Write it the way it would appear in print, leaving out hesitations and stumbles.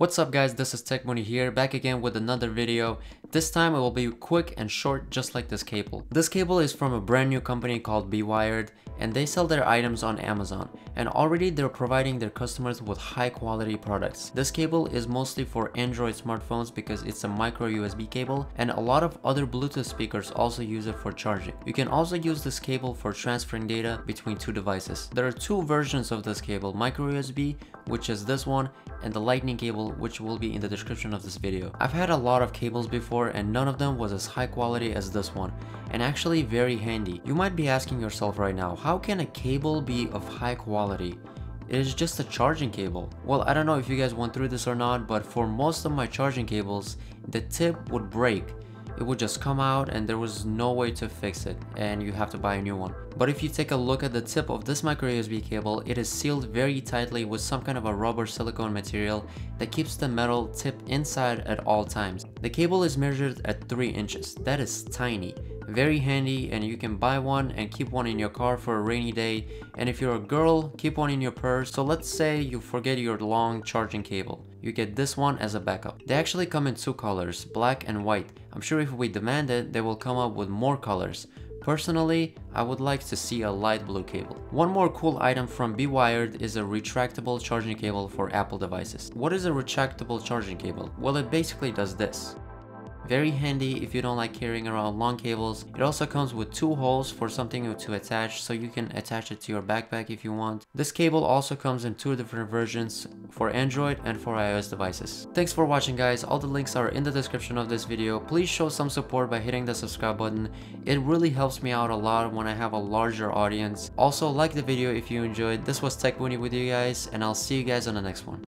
What's up guys, this is TechMoney here, back again with another video. This time it will be quick and short, just like this cable. This cable is from a brand new company called BeWired, and they sell their items on Amazon, and already they're providing their customers with high quality products. This cable is mostly for Android smartphones because it's a micro USB cable, and a lot of other Bluetooth speakers also use it for charging. You can also use this cable for transferring data between two devices. There are two versions of this cable, micro USB, which is this one, and the Lightning cable, which will be in the description of this video. I've had a lot of cables before and none of them was as high quality as this one, and actually very handy. You might be asking yourself right now, how can a cable be of high quality? It is just a charging cable. Well, I don't know if you guys went through this or not, but for most of my charging cables, the tip would break. It would just come out and there was no way to fix it, and you have to buy a new one. But if you take a look at the tip of this micro USB cable, it is sealed very tightly with some kind of a rubber silicone material that keeps the metal tip inside at all times. The cable is measured at 3 inches. That is tiny. Very handy, and you can buy one and keep one in your car for a rainy day, and if you're a girl, keep one in your purse. So let's say you forget your long charging cable, you get this one as a backup. They actually come in two colors, black and white. I'm sure if we demand it, they will come up with more colors. Personally, I would like to see a light blue cable. One more cool item from BeWired is a retractable charging cable for Apple devices. What is a retractable charging cable? Well, it basically does this. Very handy if you don't like carrying around long cables. It also comes with two holes for something to attach, so you can attach it to your backpack if you want. This cable also comes in two different versions, for Android and for iOS devices. Thanks for watching guys, all the links are in the description of this video. Please show some support by hitting the subscribe button. It really helps me out a lot when I have a larger audience. Also, like the video if you enjoyed. This was Tech Booni with you guys, and I'll see you guys on the next one.